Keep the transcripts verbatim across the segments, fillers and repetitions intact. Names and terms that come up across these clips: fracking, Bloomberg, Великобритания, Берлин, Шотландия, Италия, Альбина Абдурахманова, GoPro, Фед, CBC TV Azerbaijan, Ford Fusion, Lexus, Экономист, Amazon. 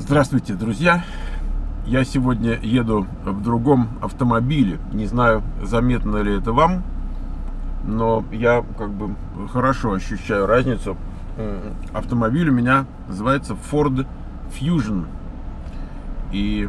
Здравствуйте, друзья! Я сегодня еду в другом автомобиле. Не знаю, заметно ли это вам, но я как бы хорошо ощущаю разницу. Автомобиль у меня называется Ford Fusion. И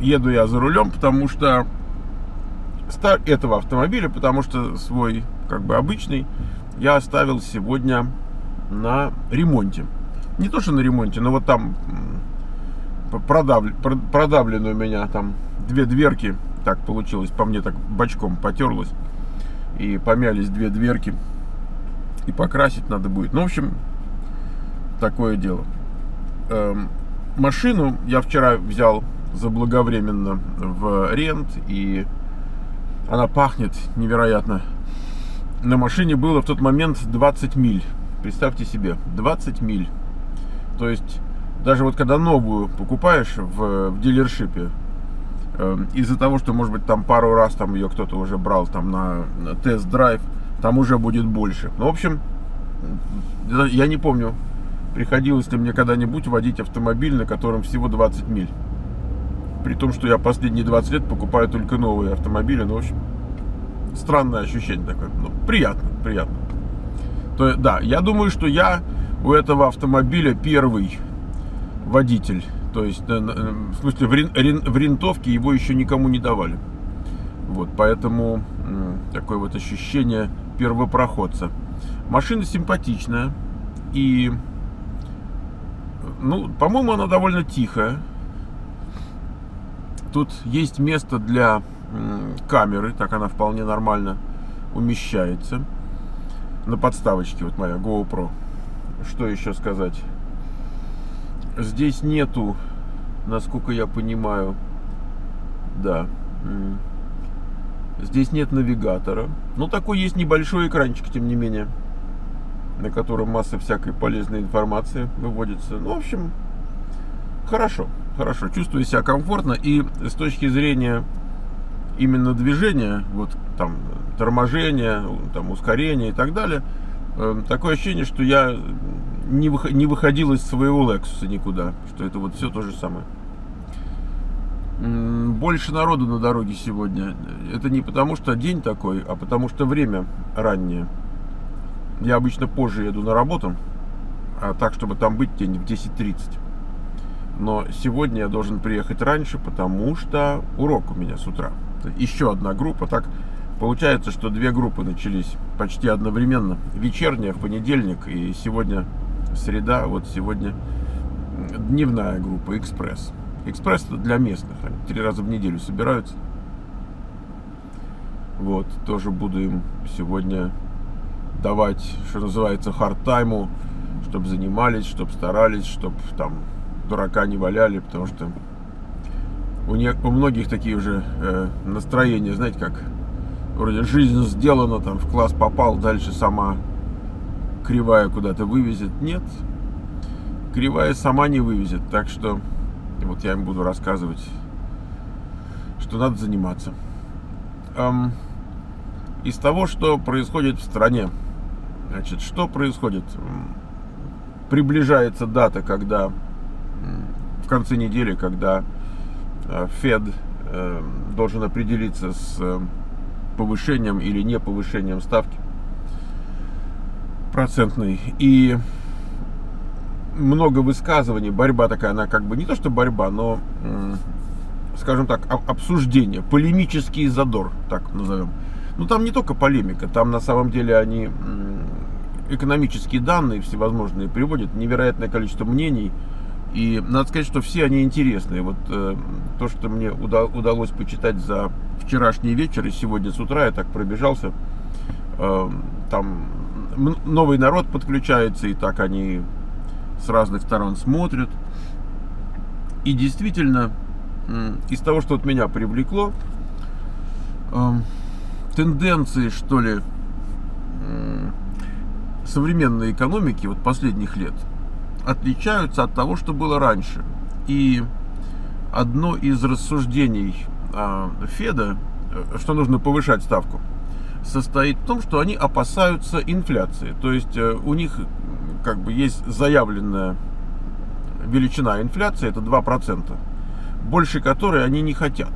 еду я за рулем, потому что этого автомобиля, потому что свой как бы обычный я оставил сегодня на ремонте. Не то что на ремонте, но вот там продавлен, продавлены у меня там две дверки. Так получилось, по мне так бочком потерлось. И помялись две дверки. И покрасить надо будет. Ну, в общем, такое дело. Эм, машину я вчера взял заблаговременно в рент. И она пахнет невероятно. На машине было в тот момент двадцать миль. Представьте себе, двадцать миль. То есть даже вот когда новую покупаешь в, в дилершипе, э, из-за того, что, может быть, там пару раз там ее кто-то уже брал там на, на тест-драйв, там уже будет больше. Ну, в общем, я не помню, приходилось ли мне когда-нибудь водить автомобиль, на котором всего двадцать миль. При том, что я последние двадцать лет покупаю только новые автомобили. Ну, в общем, странное ощущение такое. Ну, приятно, приятно. То, да, я думаю, что я у этого автомобиля первый водитель, то есть, в смысле, в рентовке его еще никому не давали. Вот, поэтому такое вот ощущение первопроходца. Машина симпатичная и, ну, по-моему, она довольно тихая. Тут есть место для камеры, так она вполне нормально умещается. На подставочке вот моя GoPro. Что еще сказать? Здесь нету, насколько я понимаю, да, здесь нет навигатора. Но такой есть небольшой экранчик, тем не менее, на котором масса всякой полезной информации выводится. Ну, в общем, хорошо, хорошо. Чувствую себя комфортно. И с точки зрения именно движения, вот там торможение, там ускорение и так далее, такое ощущение, что я не выходил из своего Lexus никуда, что это вот все то же самое. Больше народу на дороге сегодня. Это не потому, что день такой, а потому, что время раннее. Я обычно позже еду на работу, а так, чтобы там быть день в десять тридцать. Но сегодня я должен приехать раньше, потому что урок у меня с утра. Еще одна группа, так... Получается, что две группы начались почти одновременно. Вечерняя в понедельник, и сегодня среда, вот сегодня дневная группа, экспресс. Экспресс для местных, они три раза в неделю собираются. Вот, тоже буду им сегодня давать, что называется, хард-тайму, чтобы занимались, чтобы старались, чтобы там дурака не валяли, потому что у, не, у многих такие уже э, настроения, знаете, как... Вроде жизнь сделана, там в класс попал, дальше сама кривая куда-то вывезет. Нет, кривая сама не вывезет. Так что вот я им буду рассказывать, что надо заниматься. Эм, из того, что происходит в стране. Значит, что происходит? Приближается дата, когда в конце недели, когда Фед э, должен определиться с... повышением или не повышением ставки процентной. И много высказываний, борьба такая, она как бы не то что борьба, но, скажем так, обсуждение, полемический задор, так назовем. Но там не только полемика, там на самом деле они экономические данные всевозможные приводят, невероятное количество мнений. И надо сказать, что все они интересные. Вот э, то, что мне уда- удалось почитать за вчерашний вечер и сегодня с утра, я так пробежался. Э, там новый народ подключается, и так они с разных сторон смотрят. И действительно, э, из того, что от меня привлекло, э, тенденции, что ли, э, современной экономики вот последних лет отличаются от того, что было раньше. И одно из рассуждений э, Феда, что нужно повышать ставку, состоит в том, что они опасаются инфляции. То есть у них как бы есть заявленная величина инфляции, это два процента, больше которой они не хотят.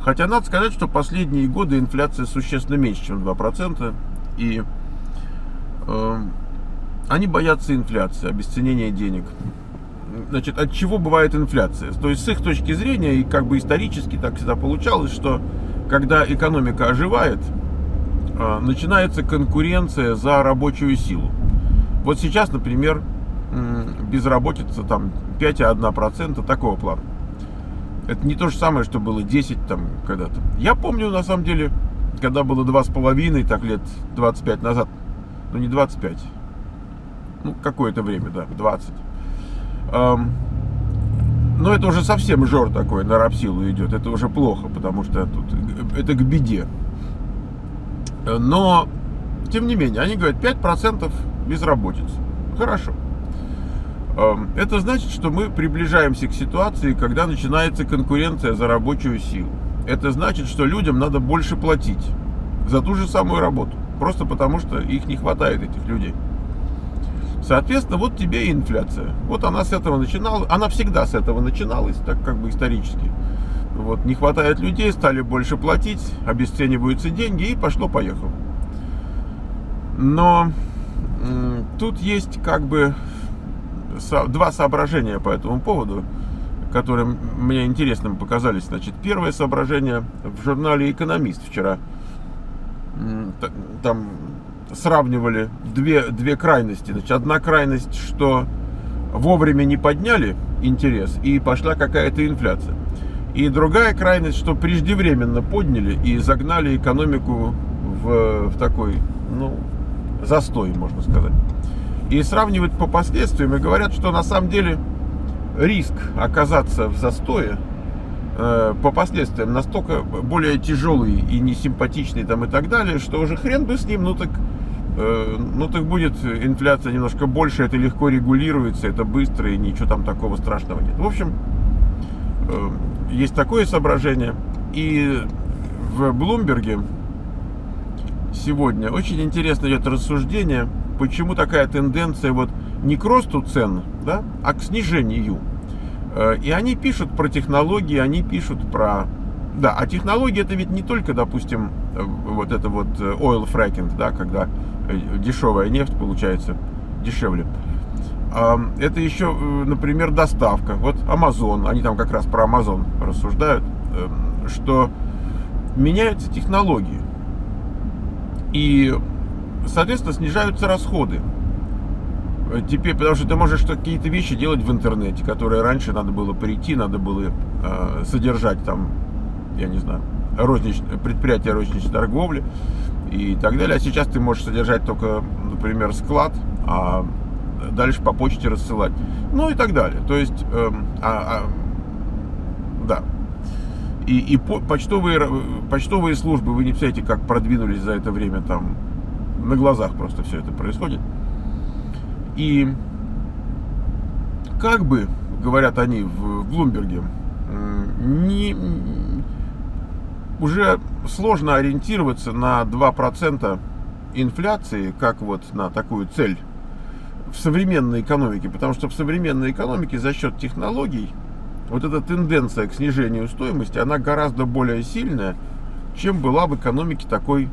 Хотя надо сказать, что последние годы инфляция существенно меньше, чем два процента, и э, они боятся инфляции, обесценения денег. Значит, от чего бывает инфляция? То есть с их точки зрения, и как бы исторически так всегда получалось, что когда экономика оживает, э, начинается конкуренция за рабочую силу. Вот сейчас, например, э, безработица там пять целых одна десятая процента, такого плана. Это не то же самое, что было десять там когда-то. Я помню, на самом деле, когда было два с половиной, так лет двадцать пять назад. Ну, не двадцать пять. Ну, какое-то время, да, двадцать. Эм, но это уже совсем жор такой, на рабсилу идет. Это уже плохо, потому что тут, это к беде. Но, тем не менее, они говорят, пять процентов безработицы. Хорошо. Это значит, что мы приближаемся к ситуации, когда начинается конкуренция за рабочую силу. Это значит, что людям надо больше платить за ту же самую работу, просто потому что их не хватает, этих людей. Соответственно, вот тебе и инфляция. Вот она с этого начиналась, она всегда с этого начиналась, так как бы исторически. Вот, не хватает людей, стали больше платить, обесцениваются деньги, и пошло-поехало. Но тут есть как бы два соображения по этому поводу, которые мне интересным показались. Значит, первое соображение в журнале «Экономист» вчера. Там сравнивали две, две крайности. Значит, одна крайность, что вовремя не подняли интерес и пошла какая-то инфляция. И другая крайность, что преждевременно подняли и загнали экономику в, в такой, ну, застой, можно сказать. И сравнивают по последствиям, и говорят, что на самом деле риск оказаться в застое э, по последствиям настолько более тяжелый и несимпатичный там и так далее, что уже хрен бы с ним, ну так, э, ну так будет инфляция немножко больше, это легко регулируется, это быстро, и ничего там такого страшного нет. В общем, э, есть такое соображение. И в Bloomberg сегодня очень интересно идет рассуждение, почему такая тенденция вот не к росту цен, да, а к снижению. И они пишут про технологии, они пишут про... Да, а технологии это ведь не только, допустим, вот это вот oil fracking, да, когда дешевая нефть получается дешевле. Это еще, например, доставка. Вот Amazon, они там как раз про Amazon рассуждают, что меняются технологии. И... соответственно, снижаются расходы. Теперь, потому что ты можешь какие-то вещи делать в интернете, которые раньше надо было прийти, надо было э, содержать там, я не знаю, рознич... предприятие розничной торговли и так далее. А сейчас ты можешь содержать только, например, склад, а дальше по почте рассылать. Ну и так далее. То есть, э, а, а, да. И, и почтовые, почтовые службы, вы не представляете, как продвинулись за это время там. На глазах просто все это происходит. И как бы, говорят они в Блумберге, не, уже сложно ориентироваться на два процента инфляции, как вот на такую цель в современной экономике. Потому что в современной экономике за счет технологий вот эта тенденция к снижению стоимости, она гораздо более сильная, чем была в экономике такой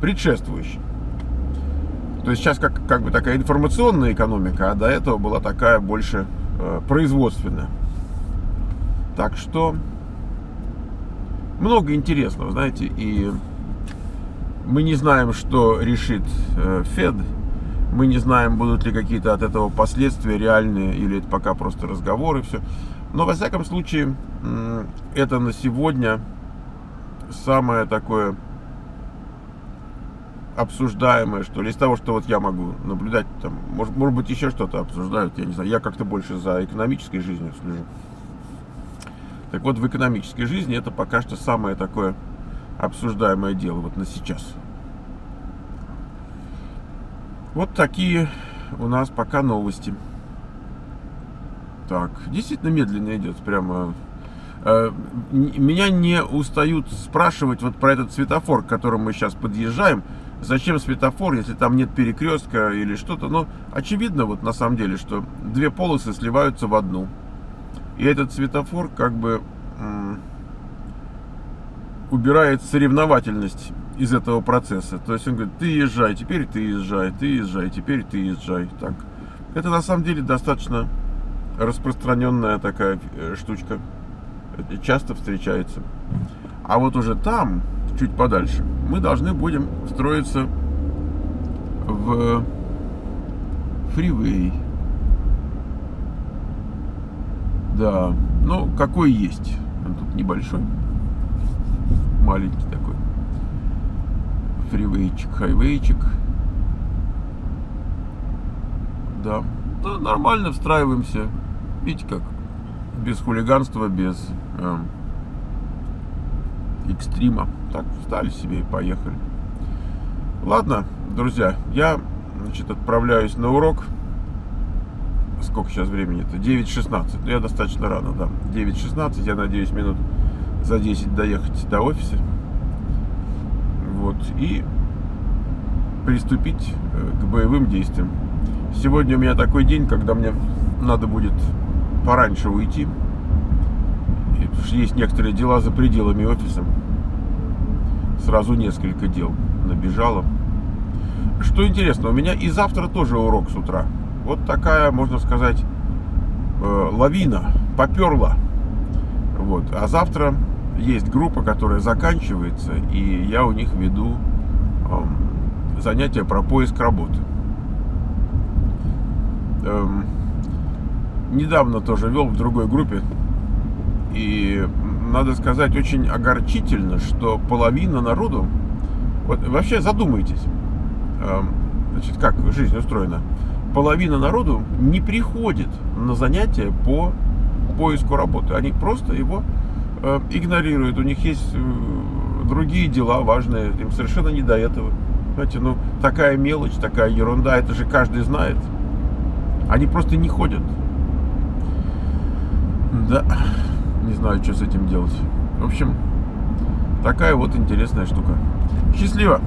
предшествующий. То есть сейчас как, как бы такая информационная экономика, а до этого была такая больше э, производственная. Так что много интересного, знаете, и мы не знаем, что решит э, Фед, мы не знаем, будут ли какие-то от этого последствия реальные, или это пока просто разговоры, все. Но во всяком случае, э, это на сегодня самое такое обсуждаемое, что ли, из того, что вот я могу наблюдать, там, может, может быть, еще что-то обсуждают, я не знаю, я как-то больше за экономической жизнью слежу. Так вот, в экономической жизни это пока что самое такое обсуждаемое дело вот на сейчас. Вот такие у нас пока новости. Так, действительно медленно идет, прямо... Меня не устают спрашивать вот про этот светофор, к которому мы сейчас подъезжаем. Зачем светофор, если там нет перекрестка или что-то? Но очевидно, вот на самом деле, что две полосы сливаются в одну. И этот светофор как бы убирает соревновательность из этого процесса. То есть он говорит, ты езжай, теперь ты езжай, ты езжай, теперь ты езжай. Так. Это на самом деле достаточно распространенная такая штучка. Это часто встречается. А вот уже там, чуть подальше, мы должны будем встроиться в фривей. Да, ну какой есть. Он тут небольшой. Маленький такой. Фривейчик, хайвейчик. Да. Да, нормально встраиваемся. Видите как? Без хулиганства, без э, экстрима. Так, встали себе и поехали. Ладно, друзья, я, значит, отправляюсь на урок. Сколько сейчас времени-то? девять шестнадцать. Я достаточно рано, да. девять шестнадцать, я надеюсь, минут за десять доехать до офиса. Вот. И приступить к боевым действиям. Сегодня у меня такой день, когда мне надо будет пораньше уйти. Есть некоторые дела за пределами офиса. Сразу несколько дел набежало. Что интересно, у меня и завтра тоже урок с утра. Вот такая, можно сказать, лавина поперла. Вот. А завтра есть группа, которая заканчивается, и я у них веду занятия про поиск работы. Недавно тоже вел в другой группе, и надо сказать, очень огорчительно, что половина народу, вот, вообще задумайтесь, значит, как жизнь устроена, половина народу не приходит на занятия по поиску работы, они просто его э, игнорируют, у них есть э, другие дела важные, им совершенно не до этого. Знаете, ну такая мелочь, такая ерунда, это же каждый знает, они просто не ходят. Да, не знаю, что с этим делать. В общем, такая вот интересная штука. Счастливо!